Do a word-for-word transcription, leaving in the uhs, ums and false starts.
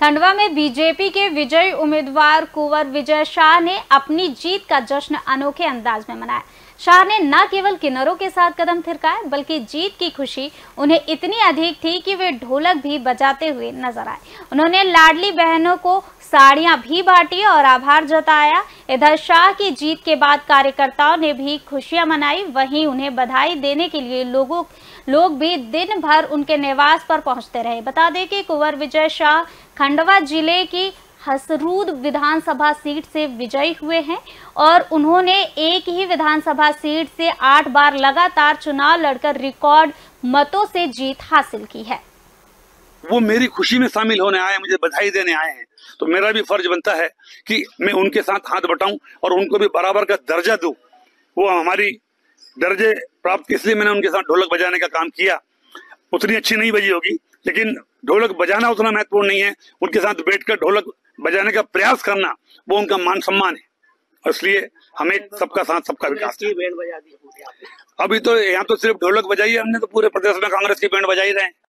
खंडवा में बीजेपी के विजयी उम्मीदवार कुंवर विजय शाह ने अपनी जीत का जश्न अनोखे अंदाज में मनाया। शाह ने न केवल किन्नरों के साथ कदम थिरकाए बल्कि जीत की खुशी उन्हें इतनी अधिक थी कि वे ढोलक भी बजाते हुए नजर आए। उन्होंने लाडली बहनों को साड़ियां भी बांटी और आभार जताया। इधर शाह की जीत के बाद कार्यकर्ताओं ने भी खुशियां मनाई, वहीं उन्हें बधाई देने के लिए लोगों लोग भी दिन भर उनके निवास पर पहुंचते रहे। बता दें कि कुंवर विजय शाह खंडवा जिले की हसरूद विधानसभा सीट से विजयी हुए हैं और उन्होंने एक ही विधानसभा सीट से आठ बार लगातार चुनाव लड़कर रिकॉर्ड मतों से जीत हासिल की है। वो मेरी खुशी में शामिल होने आए, मुझे बधाई देने आए हैं, तो मेरा भी फर्ज बनता है कि मैं उनके साथ हाथ बटाऊं और उनको भी बराबर का दर्जा दूं। वो हमारी दर्जे प्राप्त, इसलिए मैंने उनके साथ ढोलक बजाने का काम किया। उतनी अच्छी नहीं बजी होगी, लेकिन ढोलक बजाना उतना महत्वपूर्ण नहीं है, उनके साथ बैठकर ढोलक बजाने का प्रयास करना वो उनका मान सम्मान है। इसलिए हमें सबका साथ सबका विकास। अभी तो यहाँ तो सिर्फ ढोलक बजाई है, हमने तो पूरे प्रदेश में कांग्रेस की बैंड बजाई रहे हैं।